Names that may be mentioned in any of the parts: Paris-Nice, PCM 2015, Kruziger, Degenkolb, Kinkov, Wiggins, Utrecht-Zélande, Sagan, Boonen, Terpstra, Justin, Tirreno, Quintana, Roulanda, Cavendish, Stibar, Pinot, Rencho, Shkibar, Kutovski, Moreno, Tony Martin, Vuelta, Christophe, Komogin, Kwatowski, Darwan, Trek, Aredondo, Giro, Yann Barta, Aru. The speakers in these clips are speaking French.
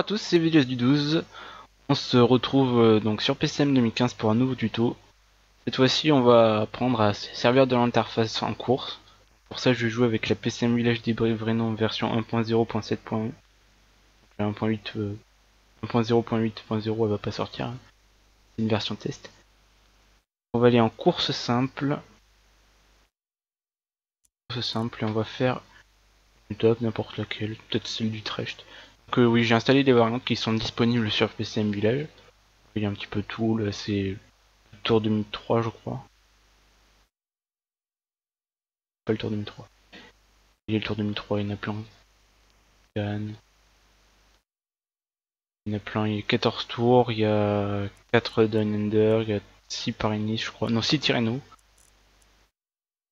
Bonjour à tous, c'est Vidéos du 12. On se retrouve donc sur PCM 2015 pour un nouveau tuto. Cette fois-ci, on va apprendre à se servir de l'interface en course. Pour ça, je vais jouer avec la PCM Village d'Ivry-Vrenon version 1.0.7.1. 1.0.8.0, elle va pas sortir. Hein. C'est une version test. On va aller en course simple. Course simple, et on va faire une top, n'importe laquelle, peut-être celle d'Utrecht. Donc oui, j'ai installé des variantes qui sont disponibles sur PCM Village. Il y a un petit peu tout, là c'est le Tour 2003 je crois. Pas le Tour 2003. Il y a le Tour 2003, il y en a plein. Il y en a plein, il y a 14 tours, il y a 4 Down Under, il y a 6 Paris-Nice je crois. Non, 6 Tirreno.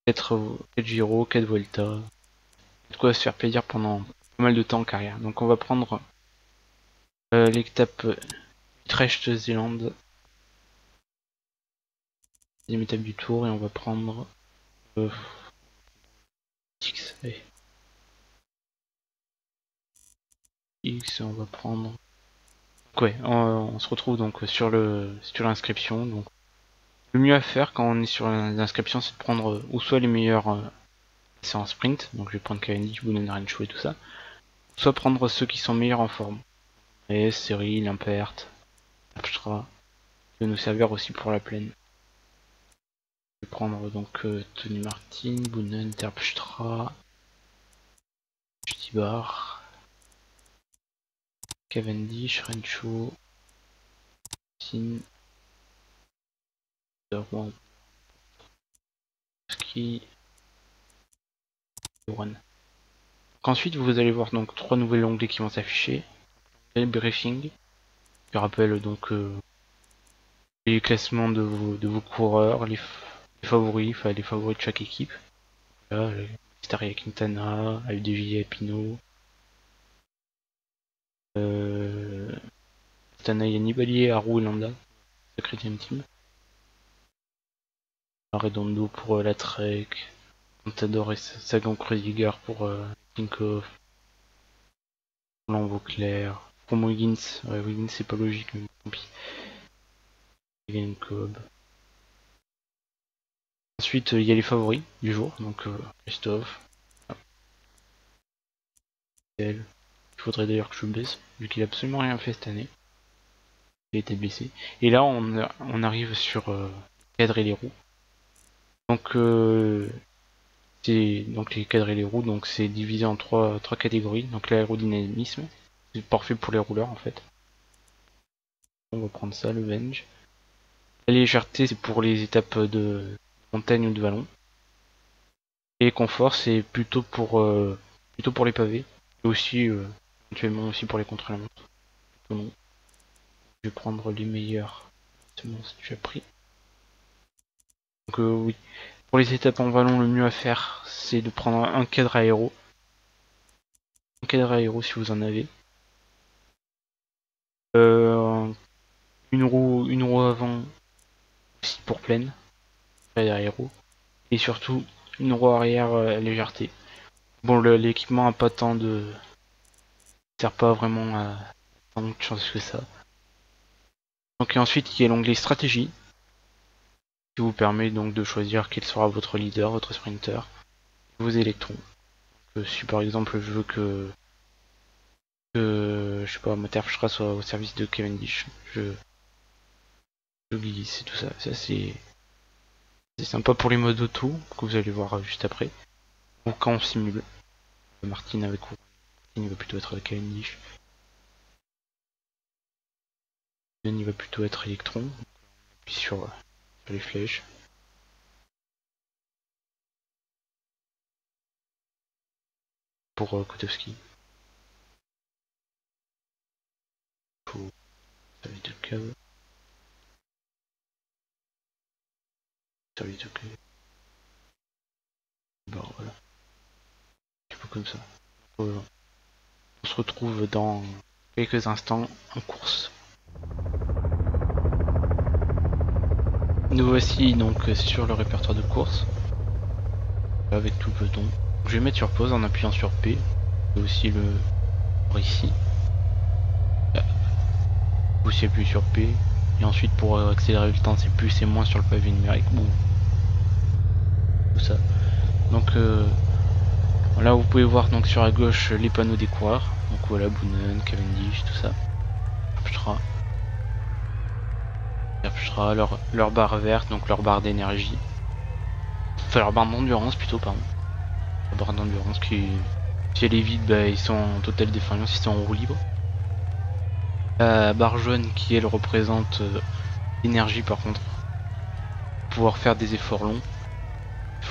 4 Giro, 4 Vuelta. De quoi se faire plaisir pendant pas mal de temps en carrière. Donc on va prendre l'étape Utrecht-Zélande, deuxième étape du tour, et on va prendre X, on va prendre. Donc ouais, on se retrouve donc sur l'inscription. Donc le mieux à faire quand on est sur l'inscription, c'est de prendre ou soit les meilleurs c'est en sprint, donc je vais prendre Cavendish, Boonen, Rencho et tout ça, soit prendre ceux qui sont meilleurs en forme, et série, l'imperte, Terpstra, de nous servir aussi pour la plaine. Je vais prendre donc Tony Martin, Boonen, Terpstra, Stibar, Cavendish, Rencho, Justin, Darwan, Kutovski, Ouran. Donc ensuite vous allez voir donc trois nouveaux onglets qui vont s'afficher. Le briefing qui rappelle donc les classements de vos coureurs, les favoris, enfin les favoris de chaque équipe. Là, Star et Quintana, Aldevi et Pinot, Quintana, Yannibalier, Aru, Roulanda, Secret Team, Aredondo pour la Trek. Contador et Sagan, Kruziger pour Kinkov. Là on voit clair. Komogin, ouais, Wiggins c'est pas logique, mais tant pis. Kinkov. Ensuite il y a les favoris du jour, donc Christophe. Il faudrait d'ailleurs que je blesse, vu qu'il a absolument rien fait cette année. Il a été blessé. Et là on arrive sur cadrer les roues. Donc les cadres et les roues, donc c'est divisé en trois catégories. Donc l'aérodynamisme, c'est parfait pour les rouleurs en fait. On va prendre ça, le venge. La légèreté, c'est pour les étapes de montagne ou de vallon. Et confort, c'est plutôt pour les pavés. Et aussi éventuellement aussi pour les contre-la-montre. Je vais prendre les meilleurs. C'est bon, c'est déjà pris. Donc oui. Pour les étapes en vallon, le mieux à faire, c'est de prendre un cadre aéro. Un cadre aéro si vous en avez. Une roue avant aussi pour plaine. Cadre aéro. Et surtout une roue arrière légèreté. Bon, l'équipement n'a pas tant de. Il sert pas vraiment à tant de chance que ça. Donc et ensuite il y a l'onglet stratégie, qui vous permet donc de choisir quel sera votre leader, votre sprinter, vos électrons. Si par exemple je veux que je sais pas, ma Terpstra soit au service de Cavendish, je glisse et tout ça. Ça c'est sympa pour les modes auto que vous allez voir juste après. Ou quand on simule. Martin avec vous. Il va plutôt être avec Cavendish. Il va plutôt être électron. Puis sur les flèches. Pour Kutovski. Pour service de câble. Service de câble. Bon voilà. Un peu comme ça. On se retrouve dans quelques instants en course. Nous voici donc sur le répertoire de course avec tout le peloton. Je vais mettre sur pause en appuyant sur P et aussi le par ici. coup c'est plus sur P, et ensuite pour accélérer le temps c'est plus et moins sur le pavé numérique, tout ça. Donc là vous pouvez voir donc sur la gauche les panneaux des coureurs, donc voilà Boonen, Cavendish, tout ça, Terpstra, leur barre verte, donc leur barre d'énergie, enfin leur barre d'endurance plutôt, pardon, la barre d'endurance qui, si elle est vide, bah, ils sont en totale défaillance, ils sont en roue libre. La barre jaune qui elle représente l'énergie par contre, pouvoir faire des efforts longs,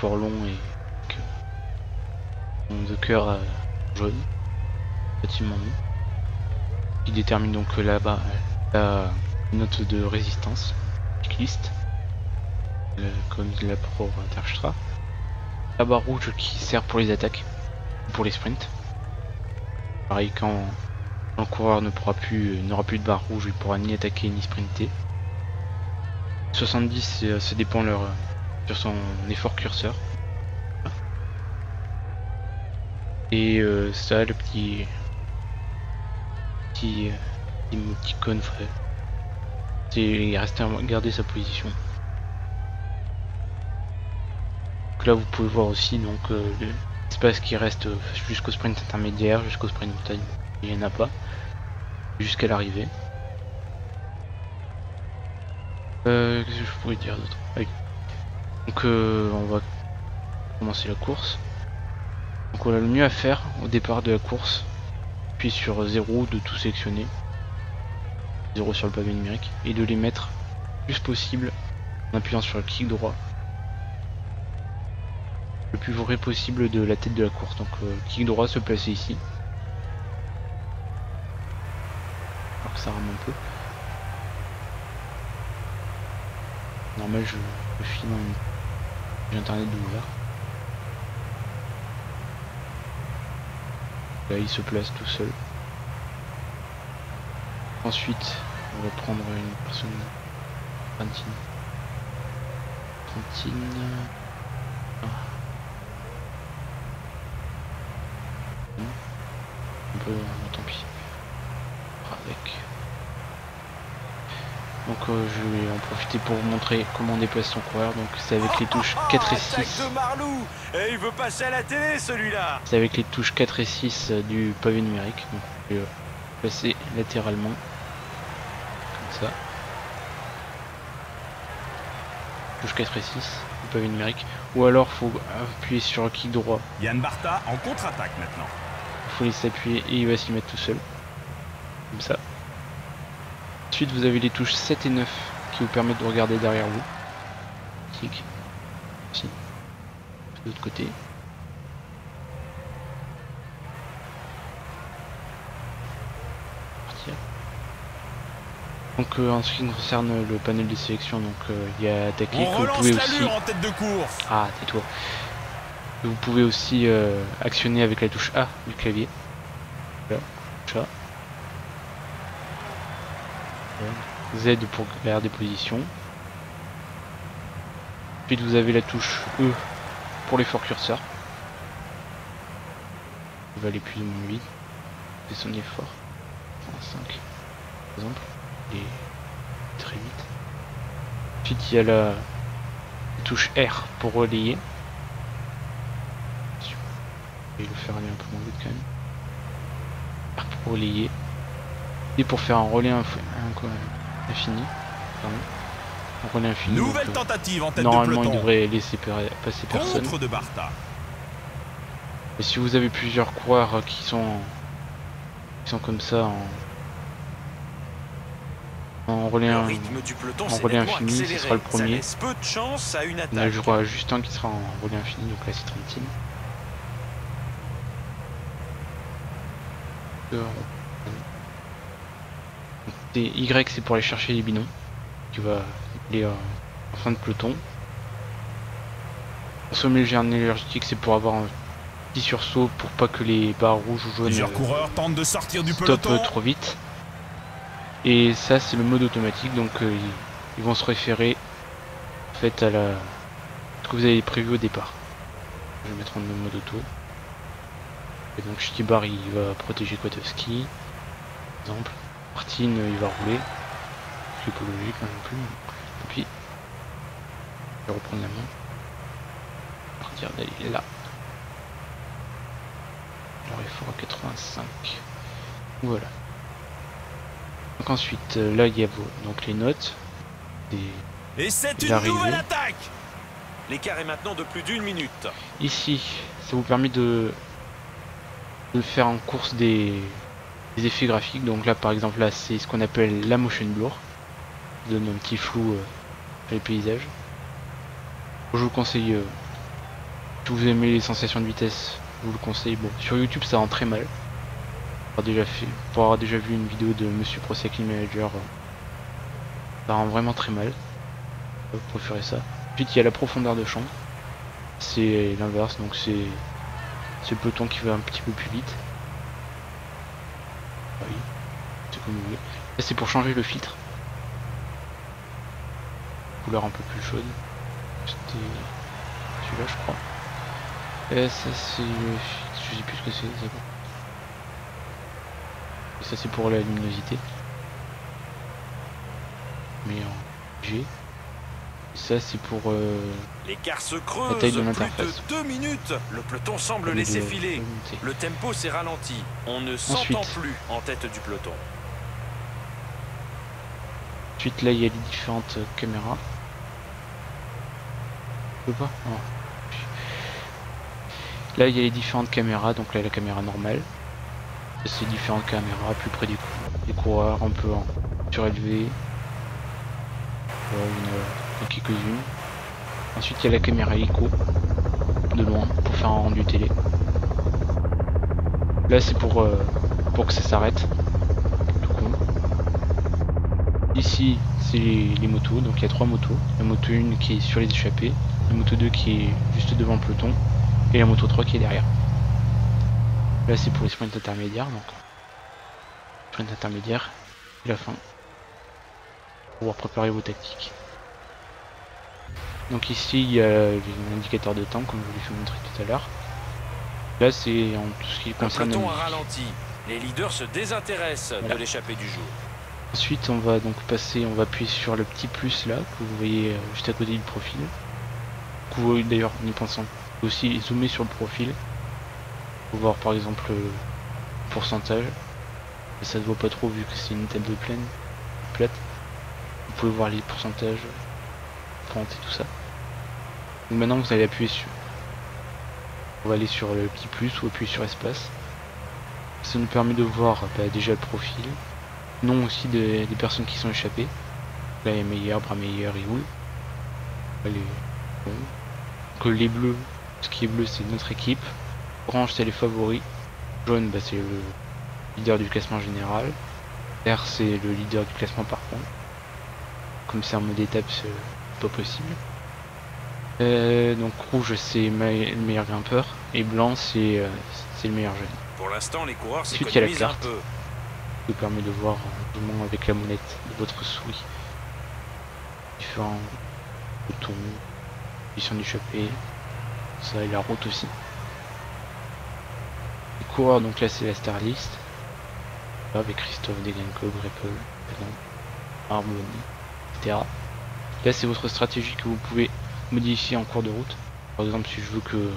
et donc, de cœur jaune, relativement long, qui détermine donc là-bas la note de résistance cycliste, comme la pro Terpstra. La barre rouge qui sert pour les attaques, pour les sprints. Pareil, quand le coureur ne pourra plus, n'aura plus de barre rouge, il pourra ni attaquer ni sprinter. 70, ça dépend sur son effort curseur. Et ça, le petit emoticône, c'est rester à garder sa position. Donc là, vous pouvez voir aussi donc l'espace qui reste jusqu'au sprint intermédiaire, jusqu'au sprint montagne, il n'y en a pas, jusqu'à l'arrivée. Qu'est-ce que je pourrais dire d'autre? Oui. Donc on va commencer la course. Donc voilà, le mieux à faire au départ de la course, puis sur 0 de tout sélectionner, 0 sur le pavé numérique, et de les mettre le plus possible en appuyant sur le clic droit, le plus vrai possible de la tête de la course. Donc clic droit, se placer ici, alors que ça rame un peu, normal, je filme j'ai internet d'ouvert. Là il se place tout seul. Ensuite on va prendre une personne, Trentine. Un peu, tant pis. Avec. Donc je vais en profiter pour vous montrer comment on déplace son coureur. Donc c'est avec les touches 4 et 6. Et il veut passer à la télé celui-là. C'est avec les touches 4 et 6 du pavé numérique. Donc je vais passer latéralement. Comme ça. Touche 4 et 6 du pavé numérique. Ou alors faut appuyer sur le clic droit. Yann Barta en contre-attaque maintenant. Faut laisser appuyer et il va s'y mettre tout seul, comme ça. Ensuite vous avez les touches 7 et 9 qui vous permettent de regarder derrière vous, clic ici de l'autre côté, partir. Donc en ce qui concerne le panel de sélection, donc il y a attaquer que vous pouvez aussi en tête de course. Ah, tais-toi. Vous pouvez aussi actionner avec la touche A du clavier. Là, touche A. Z pour garder position. Puis vous avez la touche E pour l'effort curseur. Il va aller plus ou moins vite. C'est son effort. 5 par exemple. Il est très vite. Ensuite il y a la touche R pour relayer. Et le faire aller un peu moins vite quand même. Pour relayer. Et pour faire un relais infini. Pardon. Un relais infini. Nouvelle tentative en tête normalement de peloton. Il devrait laisser passer personne. De Barta. Et si vous avez plusieurs coureurs qui sont comme ça en relais, infini, ce sera le premier. Là je crois Justin qui sera en relais infini, donc là c'est Trentine. Y c'est pour aller chercher les binômes, qui va aller en fin de peloton. Consommer le germe énergétique, c'est pour avoir un petit sursaut pour pas que les barres rouges ou jaunes tentent de sortir du peloton trop vite. Et ça c'est le mode automatique, donc ils vont se référer en fait à ce que vous avez prévu au départ. Je vais mettre en mode auto. Et donc Shkibar il va protéger Kwatowski, par exemple. Martin il va rouler, plus écologique non plus. Et puis, je vais reprendre la main. À partir d'aller là. Alors il faudra 85. Voilà. Donc ensuite, là il y a donc les notes. Et c'est une nouvelle attaque. L'écart est maintenant de plus d'une minute. Ici, ça vous permet de faire en course des effets graphiques. Donc là, par exemple, là, c'est ce qu'on appelle la motion blur. Ça donne un petit flou à les paysages. Je vous conseille, si vous aimez les sensations de vitesse, je vous le conseille. Bon, sur YouTube, ça rend très mal. Pour avoir déjà vu une vidéo de Monsieur Pro Cycling Manager, ça rend vraiment très mal. Vous préférez ça. Ensuite il y a la profondeur de champ, c'est l'inverse, donc c'est le peloton qui va un petit peu plus vite. Oui, c'est comme vous voulez. Là c'est pour changer le filtre. Couleur un peu plus chaude. C'était celui-là je crois. Et ça c'est le filtre, je sais plus ce que c'est bon. Et ça c'est pour la luminosité. Mais en G. Ça c'est pour l'écart se creuse, la taille de l'interface. Plus de 2 minutes, le peloton semble laisser filer. Le tempo s'est ralenti. On ne s'entend plus en tête du peloton. Ensuite là il y a les différentes caméras. Je peux pas. Non. Là il y a les différentes caméras, donc là la caméra normale. C'est différentes caméras plus près des coureurs, un peu en surélevé. Quelques-unes. Ensuite il y a la caméra ICO de loin pour faire un rendu télé. Là c'est pour que ça s'arrête. Ici c'est les motos, donc il y a 3 motos. La moto 1 qui est sur les échappées, la moto 2 qui est juste devant le peloton et la moto 3 qui est derrière. Là c'est pour les sprints intermédiaires, donc sprint intermédiaire et la fin. Pour pouvoir préparer vos tactiques. Donc ici il y a l'indicateur de temps comme je vous l'ai fait montrer tout à l'heure. Là c'est en tout ce qui concerne le peloton a ralenti. Les leaders se désintéressent de l'échappée du jour. Ensuite on va donc passer, on va appuyer sur le petit plus là que vous voyez juste à côté du profil. Que vous voyez d'ailleurs en y pensant. Vous pouvez aussi zoomer sur le profil pour voir par exemple le pourcentage. Et ça ne se voit pas trop vu que c'est une table de plaine plate. Vous pouvez voir les pourcentages. Et tout ça. Donc maintenant vous allez appuyer sur, on va aller sur le petit plus ou appuyer sur espace. Ça nous permet de voir déjà le profil, non aussi des personnes qui sont échappées. Là il y a meilleur, bras meilleur et houle. Que les bleus, ce qui est bleu c'est notre équipe. Orange c'est les favoris. Jaune c'est le leader du classement général. Vert c'est le leader du classement par contre. Comme c'est un mode étape pas possible. Donc rouge c'est le meilleur grimpeur et blanc c'est le meilleur jeune. Pour l'instant les coureurs s'économisent. Ensuite il y a la carte qui vous permet de voir tout le monde avec la molette de votre souris différents boutons, position d'échappée, ça et la route aussi. Les coureurs donc là c'est la star list avec Christophe, Degenkolb, Greppel, Harmony, etc. Là c'est votre stratégie que vous pouvez modifier en cours de route. Par exemple si je veux que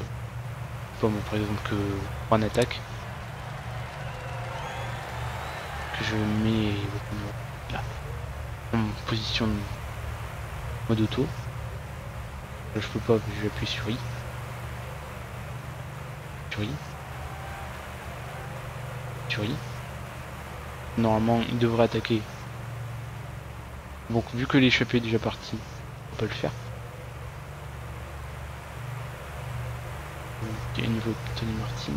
Juan attaque, que je mets là en position de mode auto. Là, je peux pas, je vais appuyer sur I. Sur I. Sur I. Normalement il devrait attaquer. Donc vu que l'échappée est déjà partie, on peut le faire. Il y a niveau Tony Martin.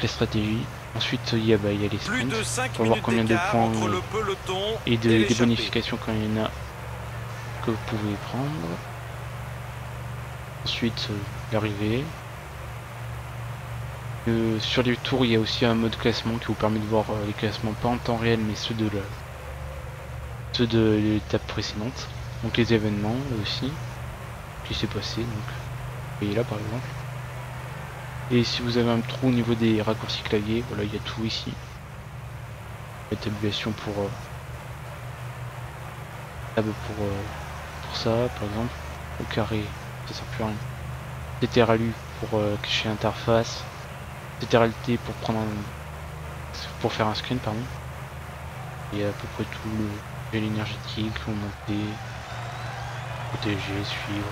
La stratégie. Ensuite il y a, il y a les sprints. Pour voir combien de points entre le peloton et des bonifications quand il y en a que vous pouvez prendre. Ensuite l'arrivée. Sur les tours il y a aussi un mode classement qui vous permet de voir les classements pas en temps réel mais ceux de l'étape précédente, donc les événements aussi qui s'est passé, donc vous voyez là par exemple. Et si vous avez un trou au niveau des raccourcis clavier, voilà il y a tout ici. évaluation pour ça, par exemple. Au carré, ça sert plus à rien. CTRLU pour cacher l'interface. CTRLT pour prendre un... pour faire un screen, pardon. Et à peu près tout le gel énergétique, monter, protéger, suivre,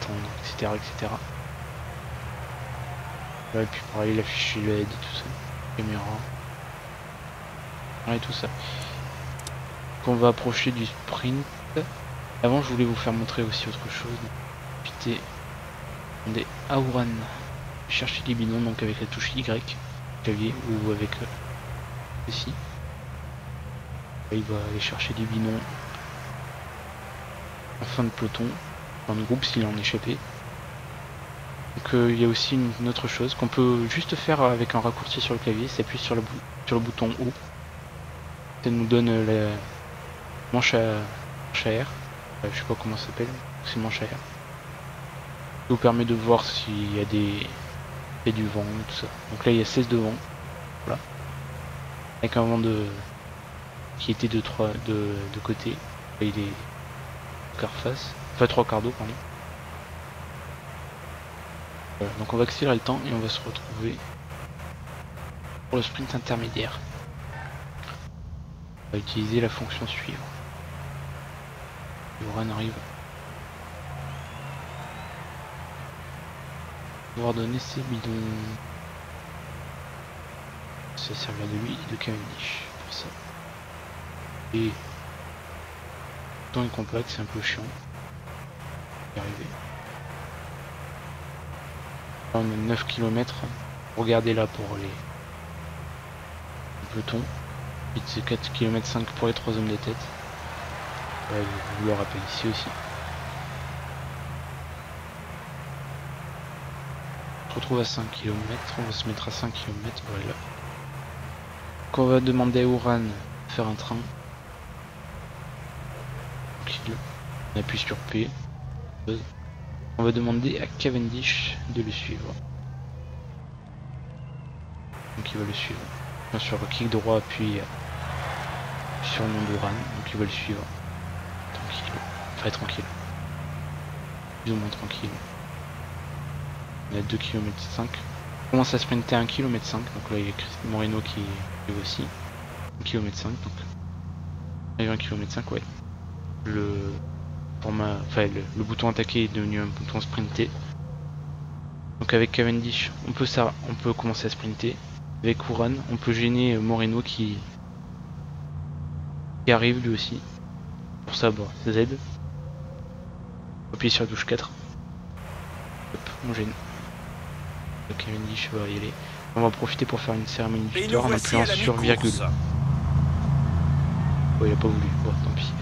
attendre, etc. etc. Ouais, et puis pareil, l'affiché LED et tout ça, caméra, et ouais, tout ça. Quand on va approcher du sprint, avant je voulais vous faire montrer aussi autre chose. J'étais des Ouran, chercher des binômes donc avec la touche Y, clavier ou avec ceci. Il va aller chercher des binômes en fin de peloton, en groupe s'il en échappait. Donc il y a aussi une autre chose qu'on peut juste faire avec un raccourci sur le clavier, c'est appuyer sur le bouton haut. Ça nous donne la manche à air, je sais pas comment ça s'appelle, c'est manche à air. Ça vous permet de voir s'il y a du vent, tout ça. Donc là il y a 16 de vent, voilà. Avec un vent de... qui était de 3 de côté, là, il est 3 quarts d'eau, pardon. Voilà, donc on va accélérer le temps et on va se retrouver pour le sprint intermédiaire. On va utiliser la fonction suivre. Ouran arrive. On va donner ses bidons. Ça servira de lui et de Cavendish pour ça. Et dans les compacts, c'est un peu chiant. Arrivé. On a 9 km. Regardez là pour les pelotons. Et c'est 4 km 5 pour les 3 hommes de tête. Je vous le rappelle ici aussi. On se retrouve à 5 km. On va se mettre à 5 km. Voilà. Donc on va demander à Ouran de faire un train. On appuie sur P. On va demander à Cavendish de le suivre. Donc il va le suivre. Bien sûr, clic droit, appuie sur le nom d'Ouran. Donc il va le suivre. Tranquille. Enfin tranquille. Plus ou moins tranquille. On a 2 km 5. On commence à sprinter à 1 km 5. Donc là il y a Moreno qui est aussi. 1 km 5. Donc il y a 1 km 5, ouais. Le format, enfin le bouton attaquer est devenu un bouton sprinter. Donc avec Cavendish on peut commencer à sprinter. Avec Ouran on peut gêner Moreno qui arrive lui aussi. Pour ça bon, Z. Appuyer sur la touche 4. Hop, on gêne. Donc Cavendish va y aller. On va en profiter pour faire une cérémonie de victoire en appuyant sur virgule. Oh, il a pas voulu, bon, tant pis.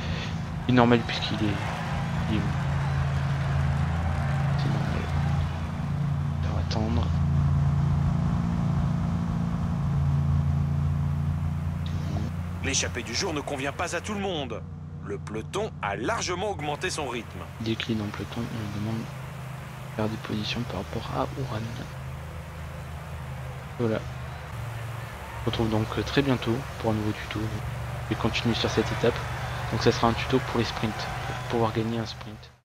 Il est normal puisqu'il est... C'est normal. On va attendre. L'échappée du jour ne convient pas à tout le monde. Le peloton a largement augmenté son rythme. Décline en peloton, on demande de faire des positions par rapport à Ouran. Voilà. On se retrouve donc très bientôt pour un nouveau tuto. Je vais continuer sur cette étape. Donc ça sera un tuto pour les sprints, pour pouvoir gagner un sprint.